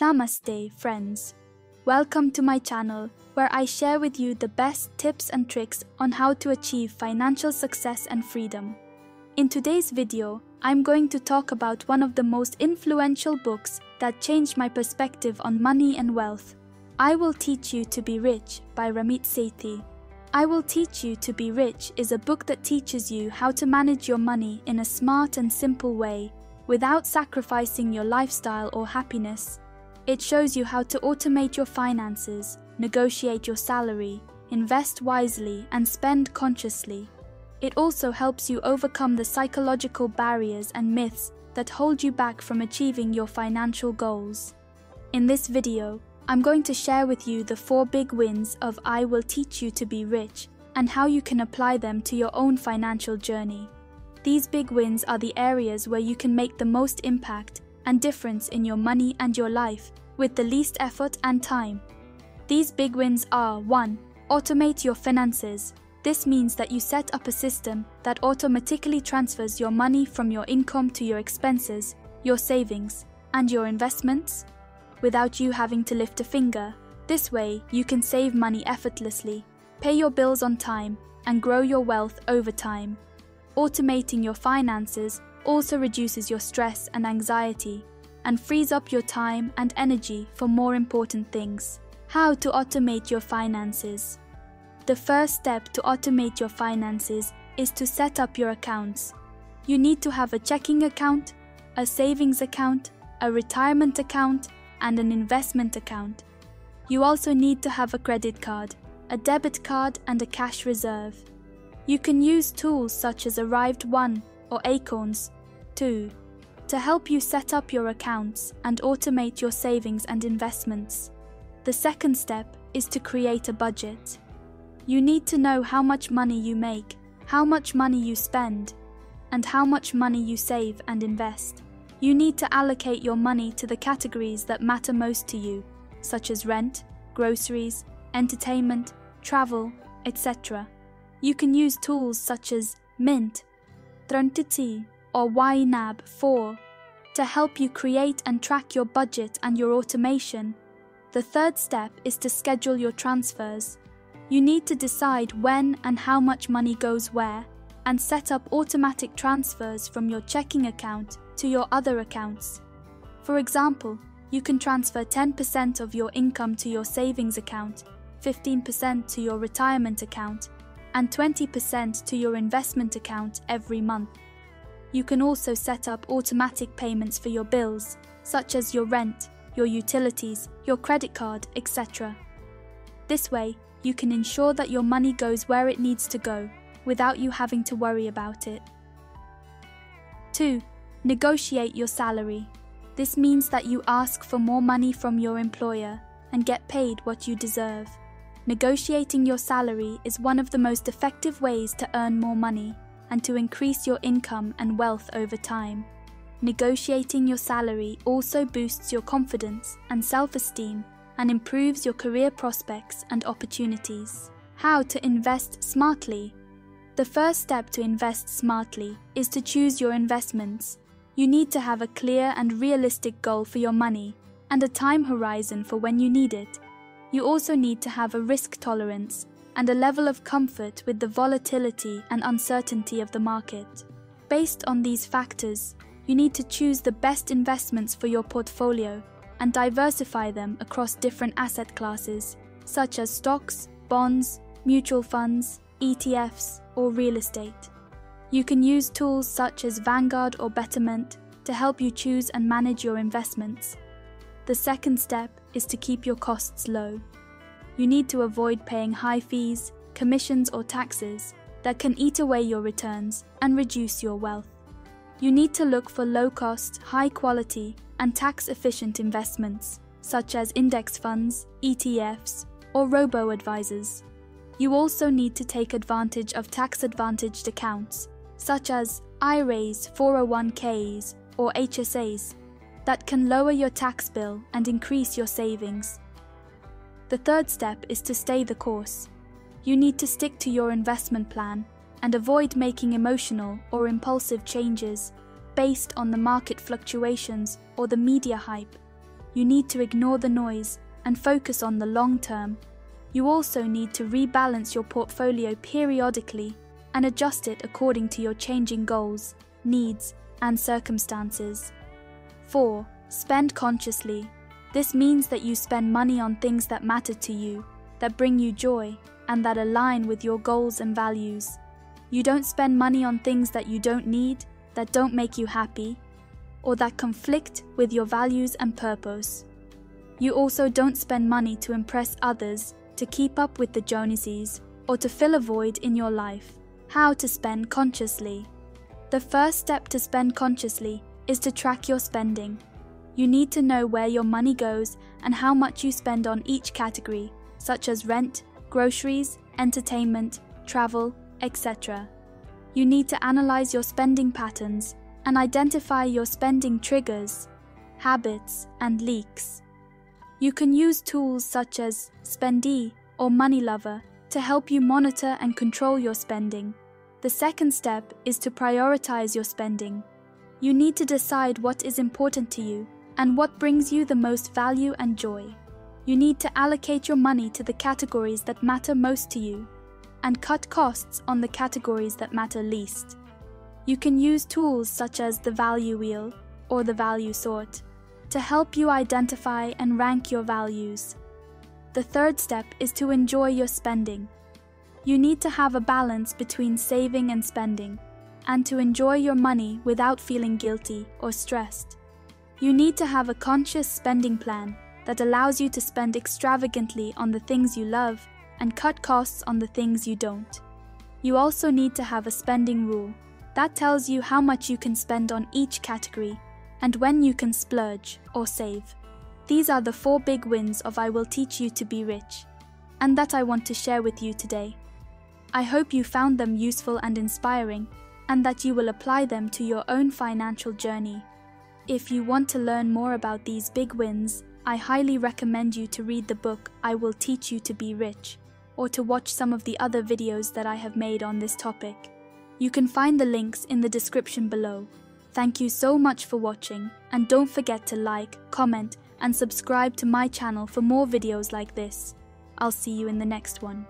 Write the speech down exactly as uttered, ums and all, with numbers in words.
Namaste, friends. Welcome to my channel, where I share with you the best tips and tricks on how to achieve financial success and freedom. In today's video, I'm going to talk about one of the most influential books that changed my perspective on money and wealth. I Will Teach You to Be Rich by Ramit Sethi. I Will Teach You to Be Rich is a book that teaches you how to manage your money in a smart and simple way, without sacrificing your lifestyle or happiness. It shows you how to automate your finances, negotiate your salary, invest wisely, and spend consciously. It also helps you overcome the psychological barriers and myths that hold you back from achieving your financial goals. In this video, I'm going to share with you the four big wins of I Will Teach You to Be Rich and how you can apply them to your own financial journey. These big wins are the areas where you can make the most impact and difference in your money and your life with the least effort and time. These big wins are: one. Automate your finances. This means that you set up a system that automatically transfers your money from your income to your expenses, your savings, and your investments, without you having to lift a finger. This way, you can save money effortlessly, pay your bills on time, and grow your wealth over time. Automating your finances also reduces your stress and anxiety, and frees up your time and energy for more important things. How to automate your finances? The first step to automate your finances is to set up your accounts. You need to have a checking account, a savings account, a retirement account, and an investment account. You also need to have a credit card, a debit card, and a cash reserve. You can use tools such as Arrived one or Acorns two to help you set up your accounts and automate your savings and investments. The second step is to create a budget. You need to know how much money you make, how much money you spend, and how much money you save and invest. You need to allocate your money to the categories that matter most to you, such as rent, groceries, entertainment, travel, et cetera. You can use tools such as Mint, Trinity, or Y NAB four to help you create and track your budget and your automation. The third step is to schedule your transfers. You need to decide when and how much money goes where, and set up automatic transfers from your checking account to your other accounts. For example, you can transfer ten percent of your income to your savings account, fifteen percent to your retirement account, and twenty percent to your investment account every month. You can also set up automatic payments for your bills, such as your rent, your utilities, your credit card, et cetera. This way, you can ensure that your money goes where it needs to go, without you having to worry about it. two. Negotiate your salary. This means that you ask for more money from your employer and get paid what you deserve. Negotiating your salary is one of the most effective ways to earn more money and to increase your income and wealth over time. Negotiating your salary also boosts your confidence and self-esteem and improves your career prospects and opportunities. How to invest smartly? The first step to invest smartly is to choose your investments. You need to have a clear and realistic goal for your money and a time horizon for when you need it. You also need to have a risk tolerance and a level of comfort with the volatility and uncertainty of the market. Based on these factors, you need to choose the best investments for your portfolio and diversify them across different asset classes, such as stocks, bonds, mutual funds, E T Fs, or real estate. You can use tools such as Vanguard or Betterment to help you choose and manage your investments. The second step is to keep your costs low. You need to avoid paying high fees, commissions, or taxes that can eat away your returns and reduce your wealth. You need to look for low-cost, high-quality, and tax-efficient investments, such as index funds, E T Fs, or robo-advisors. You also need to take advantage of tax-advantaged accounts, such as I R As, four oh one Ks, or H S As, that can lower your tax bill and increase your savings. The third step is to stay the course. You need to stick to your investment plan and avoid making emotional or impulsive changes based on the market fluctuations or the media hype. You need to ignore the noise and focus on the long term. You also need to rebalance your portfolio periodically and adjust it according to your changing goals, needs, and circumstances. four. Spend consciously. This means that you spend money on things that matter to you, that bring you joy, and that align with your goals and values. You don't spend money on things that you don't need, that don't make you happy, or that conflict with your values and purpose. You also don't spend money to impress others, to keep up with the Joneses, or to fill a void in your life. How to spend consciously. The first step to spend consciously is to track your spending. You need to know where your money goes and how much you spend on each category, such as rent, groceries, entertainment, travel, et cetera. You need to analyze your spending patterns and identify your spending triggers, habits, and leaks. You can use tools such as Spendee or Money Lover to help you monitor and control your spending. The second step is to prioritize your spending. You need to decide what is important to you and what brings you the most value and joy. You need to allocate your money to the categories that matter most to you and cut costs on the categories that matter least. You can use tools such as the value wheel or the value sort to help you identify and rank your values. The third step is to enjoy your spending. You need to have a balance between saving and spending, and to enjoy your money without feeling guilty or stressed. You need to have a conscious spending plan that allows you to spend extravagantly on the things you love and cut costs on the things you don't. You also need to have a spending rule that tells you how much you can spend on each category and when you can splurge or save. These are the four big wins of I Will Teach You to Be Rich, and that I want to share with you today. I hope you found them useful and inspiring, and that you will apply them to your own financial journey. If you want to learn more about these big wins, I highly recommend you to read the book I Will Teach You to Be Rich, or to watch some of the other videos that I have made on this topic. You can find the links in the description below. Thank you so much for watching, and don't forget to like, comment, and subscribe to my channel for more videos like this. I'll see you in the next one.